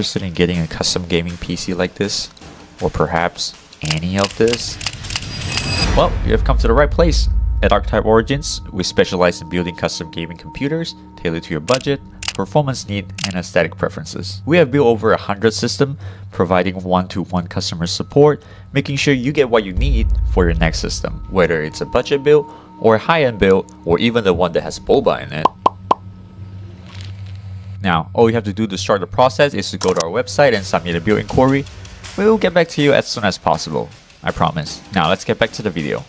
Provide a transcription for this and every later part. Interested in getting a custom gaming PC like this, or perhaps any of this? Well, you have come to the right place. At Archetype Origins, we specialize in building custom gaming computers tailored to your budget, performance need, and aesthetic preferences. We have built over 100 systems, providing one-to-one customer support, making sure you get what you need for your next system, whether it's a budget build, or a high-end build, or even the one that has boba in it. Now, all you have to do to start the process is to go to our website and submit a build inquiry. We will get back to you as soon as possible, I promise. Now, let's get back to the video.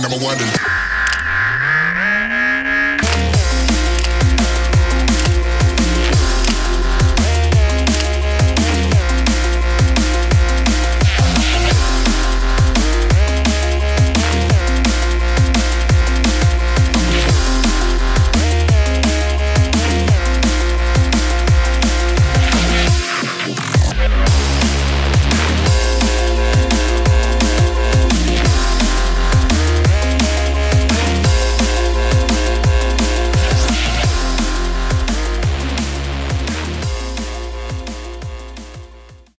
Number one.